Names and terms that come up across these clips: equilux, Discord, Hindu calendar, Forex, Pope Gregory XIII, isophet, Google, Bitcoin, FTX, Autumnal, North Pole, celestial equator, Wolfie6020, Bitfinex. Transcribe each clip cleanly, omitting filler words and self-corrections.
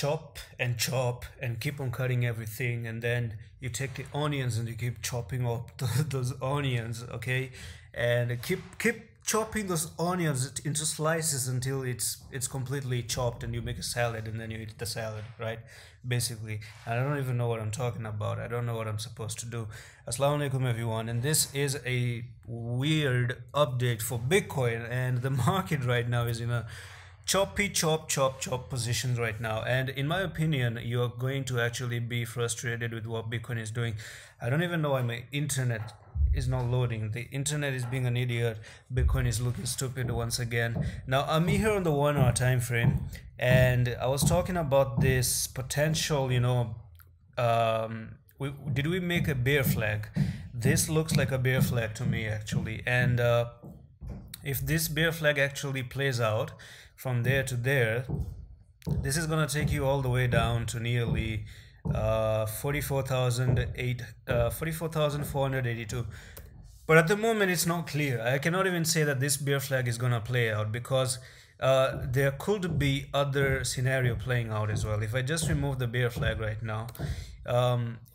chop and chop and keep on cutting everything, and then you take the onions and you keep chopping up those onions, okay, and keep chopping those onions into slices until it's completely chopped, and you make a salad, and then you eat the salad, right? Basically, I don't even know what I'm talking about. I don't know what I'm supposed to do. Assalamu alaikum, everyone, and this is a weird update for Bitcoin, and the market right now is in a choppy chop positions right now, and in my opinion you're going to actually be frustrated with what Bitcoin is doing. I don't even know why my internet is not loading. The internet is being an idiot. Bitcoin is looking stupid once again. Now I'm here on the 1 hour time frame, and I was talking about this potential, you know, did we make a bear flag? This looks like a bear flag to me actually, and if this bear flag actually plays out from there to there, this is gonna take you all the way down to nearly 44,482. But at the moment it's not clear. I cannot even say that this bear flag is gonna play out, because there could be other scenario playing out as well. If I just remove the bear flag right now,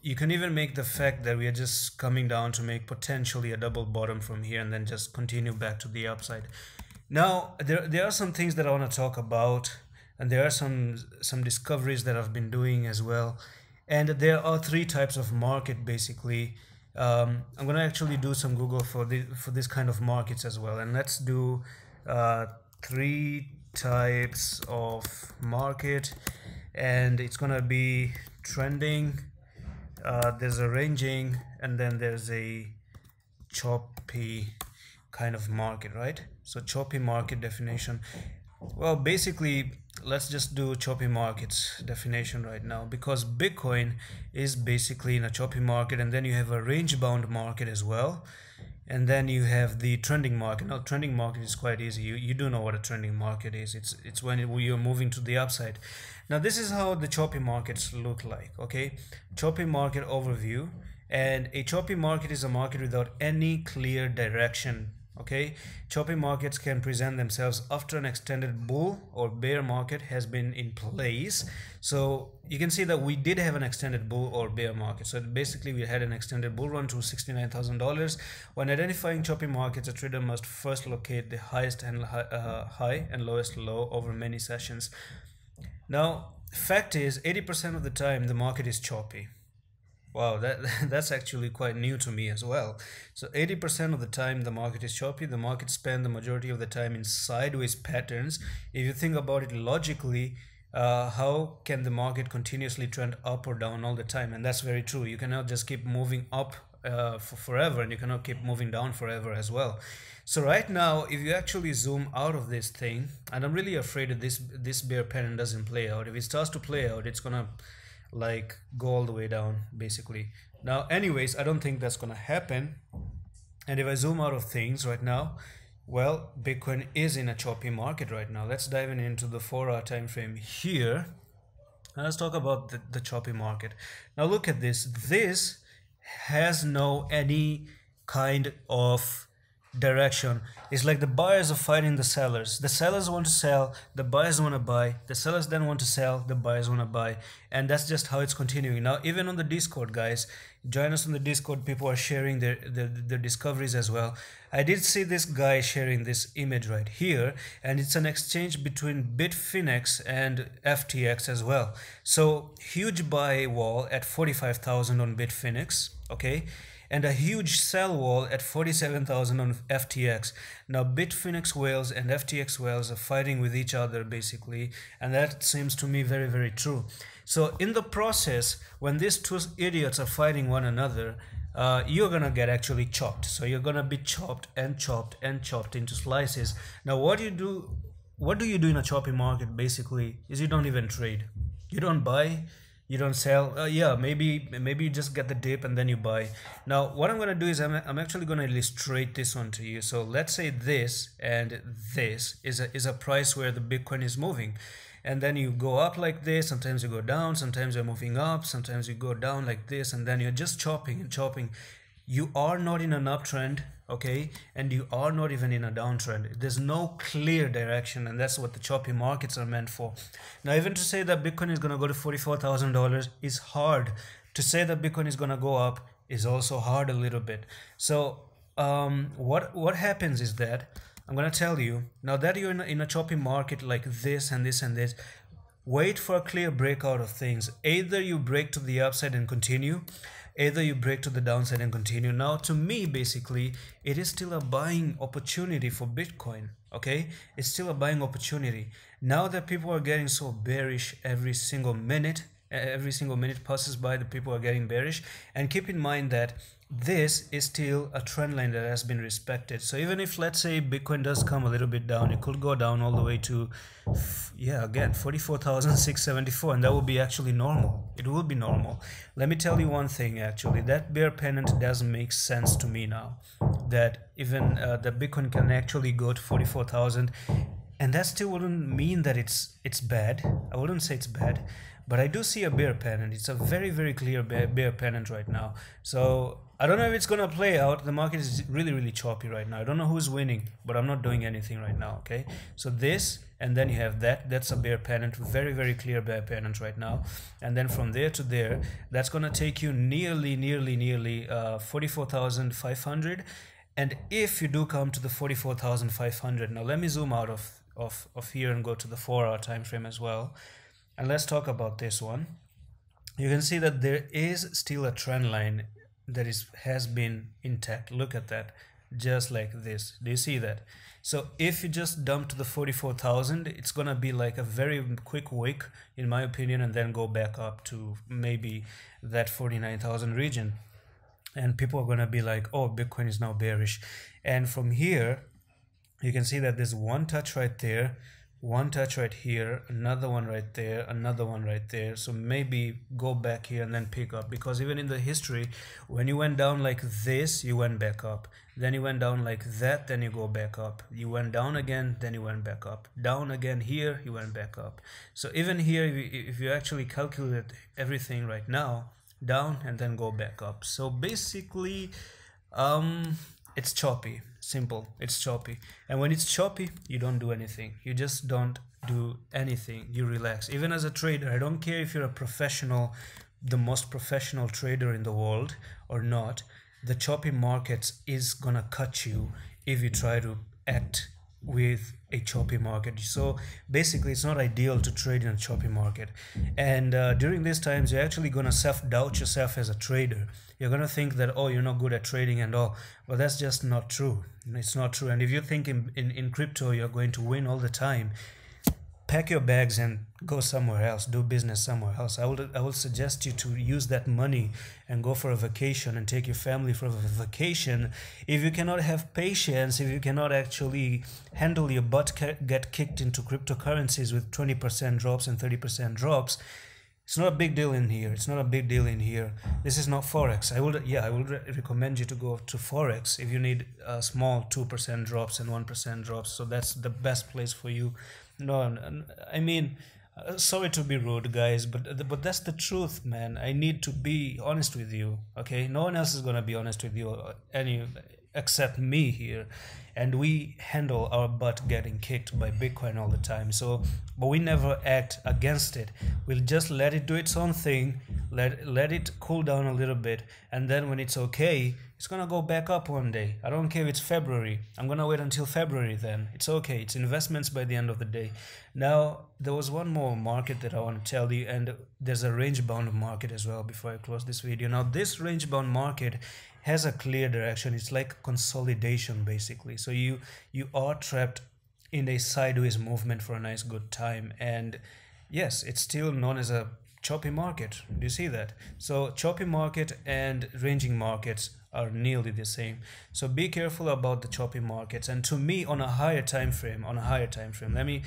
you can even make the fact that we are just coming down to make potentially a double bottom from here and then just continue back to the upside. Now there are some things that I want to talk about, and there are some discoveries that I've been doing as well, and there are three types of market basically. I'm gonna actually do some Google for this kind of markets as well, and let's do three types of market, and it's gonna be trending, there's a ranging, and then there's a choppy kind of market, right? So choppy market definition, well basically let's just do choppy markets definition right now, because Bitcoin is basically in a choppy market, and then you have a range bound market as well, and then you have the trending market. Now trending market is quite easy. You do know what a trending market is. It's when you're moving to the upside. Now this is how the choppy markets look like, okay? Choppy market overview. And a choppy market is a market without any clear direction, okay? Choppy markets can present themselves after an extended bull or bear market has been in place. So you can see that we did have an extended bull or bear market. So basically we had an extended bull run to $69,000. When identifying choppy markets, a trader must first locate the highest and high and lowest low over many sessions. Now fact is 80% of the time the market is choppy. Wow, that's actually quite new to me as well. So 80% of the time the market is choppy. The market spend the majority of the time in sideways patterns. If you think about it logically, how can the market continuously trend up or down all the time? And that's very true. You cannot just keep moving up for forever, and you cannot keep moving down forever as well. So right now, if you actually zoom out of this thing, and I'm really afraid that this bear pattern doesn't play out. If it starts to play out, it's gonna like go all the way down basically. Now anyways, I don't think that's gonna happen, and if I zoom out of things right now, well, Bitcoin is in a choppy market right now. Let's dive in into the 4 hour time frame here, and let's talk about the choppy market. Now look at this has no any kind of direction. It's like the buyers are fighting the sellers. The sellers want to sell, the buyers want to buy, the sellers then want to sell, the buyers want to buy, and that's just how it's continuing. Now even on the Discord, guys, join us on the Discord. People are sharing their discoveries as well. I did see this guy sharing this image right here, and it's an exchange between Bitfinex and FTX as well. So huge buy wall at 45,000 on Bitfinex, okay, and a huge sell wall at 47,000 on FTX. Now Bitfinex whales and FTX whales are fighting with each other basically, and that seems to me very, very true. So in the process, when these two idiots are fighting one another, you're gonna get actually chopped. So you're gonna be chopped and chopped and chopped into slices. Now what do you do in a choppy market basically is you don't even trade. You don't buy, you don't sell. Yeah, maybe you just get the dip and then you buy. Now what I'm gonna do is I'm actually gonna illustrate this one to you. So let's say this and this is a price where the Bitcoin is moving, and then you go up like this, sometimes you go down, sometimes you're moving up, sometimes you go down like this, and then you're just chopping and chopping. You are not in an uptrend, okay, and you are not even in a downtrend. There's no clear direction, and that's what the choppy markets are meant for. Now, even to say that Bitcoin is going to go to $44,000 is hard. To say that Bitcoin is going to go up is also hard a little bit. So what happens is that I'm going to tell you now that you're in a choppy market like this and this and this, wait for a clear breakout of things. Either you break to the upside and continue, either you break to the downside and continue. Now, to me, basically, it is still a buying opportunity for Bitcoin, okay? It's still a buying opportunity. Now that people are getting so bearish every single minute passes by, the people are getting bearish. And keep in mind that this is still a trend line that has been respected. So even if, let's say, Bitcoin does come a little bit down, it could go down all the way to, yeah, again, 44,674, and that would be actually normal. It will be normal. Let me tell you one thing, actually. That bear pennant doesn't make sense to me now, that even that Bitcoin can actually go to 44,000. And that still wouldn't mean that it's bad. I wouldn't say it's bad, but I do see a bear pennant. It's a very, very clear bear pennant right now. So I don't know if it's going to play out. The market is really, really choppy right now. I don't know who's winning, but I'm not doing anything right now, okay? So this, and then you have that. That's a bear pennant, very, very clear bear pennant right now. And then from there to there, that's going to take you nearly 44,500. And if you do come to the 44,500, now let me zoom out of here and go to the 4-hour time frame as well, and let's talk about this one. You can see that there is still a trend line that has been intact. Look at that, just like this. Do you see that? So if you just dump to the 44,000, it's gonna be like a very quick wick, in my opinion, and then go back up to maybe that 49,000 region. And people are going to be like, oh, Bitcoin is now bearish. And from here, you can see that there's one touch right there, one touch right here, another one right there, another one right there. So maybe go back here and then pick up, because even in the history, when you went down like this, you went back up. Then you went down like that, then you go back up. You went down again, then you went back up. Down again here, you went back up. So even here, if you actually calculate everything right now, down and then go back up. So basically it's choppy, simple. It's choppy, and when it's choppy, you don't do anything. You just don't do anything. You relax. Even as a trader, I don't care if you're a professional, the most professional trader in the world or not, the choppy markets is gonna cut you if you try to act with a choppy market. So basically, it's not ideal to trade in a choppy market. And during these times, you're actually going to self-doubt yourself as a trader. You're going to think that, oh, you're not good at trading and all. Well, that's just not true. It's not true. And if you think in crypto you're going to win all the time, pack your bags and go somewhere else, do business somewhere else. I will suggest you to use that money and go for a vacation and take your family for a vacation. If you cannot have patience, if you cannot actually handle your butt get kicked into cryptocurrencies with 20% drops and 30% drops, it's not a big deal in here. It's not a big deal in here. This is not Forex. I would recommend you to go to Forex if you need a small 2% drops and 1% drops. So that's the best place for you. No, I mean, sorry to be rude, guys, but that's the truth, man. I need to be honest with you, okay? No one else is gonna be honest with you except me here, and we handle our butt getting kicked by Bitcoin all the time. So, but we never act against it. We'll just let it do its own thing, let it cool down a little bit, and then when it's okay, it's gonna go back up one day. I don't care if it's February. I'm gonna wait until February then. It's okay. It's investments by the end of the day. Now, there was one more market that I want to tell you, and there's a range-bound market as well before I close this video. Now, this range-bound market has a clear direction. It's like consolidation, basically. So you are trapped in a sideways movement for a nice good time. And yes, it's still known as a choppy market. Do you see that? So choppy market and ranging markets are nearly the same. So be careful about the choppy markets. And to me, on a higher time frame, let me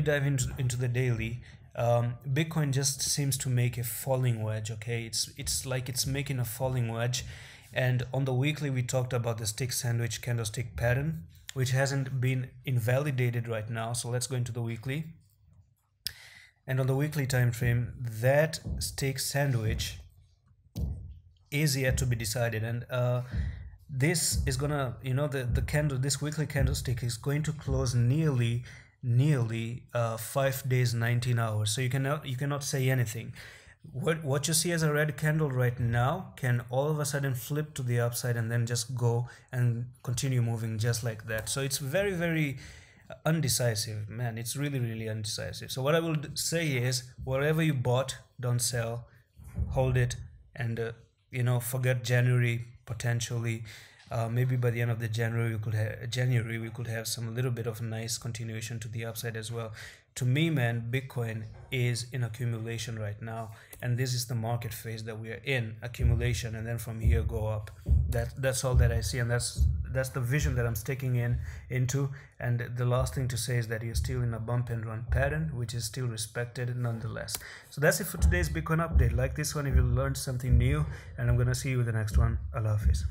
dive into the daily. Bitcoin just seems to make a falling wedge. Okay, it's like it's making a falling wedge. And on the weekly, we talked about the stick sandwich candlestick pattern, which hasn't been invalidated right now. So let's go into the weekly. And on the weekly time frame, that stick sandwich is yet to be decided. And this is gonna, the candle, this weekly candlestick is going to close nearly 5 days, 19 hours. So you cannot say anything. What you see as a red candle right now can all of a sudden flip to the upside and then just go and continue moving just like that. So it's very, very undecisive, man. It's really, really undecisive. So what I will say is, wherever you bought, don't sell, hold it, and forget January potentially. Maybe by the end of the January we could have some little bit of nice continuation to the upside as well. To me, man, Bitcoin is in accumulation right now, and this is the market phase that we are in, accumulation, and then from here go up. That's all that I see, and that's the vision that I'm sticking into. And the last thing to say is that you're still in a bump and run pattern, which is still respected nonetheless. So that's it for today's Bitcoin update. Like this one if you learned something new, and I'm gonna see you with the next one. Allah Hafiz.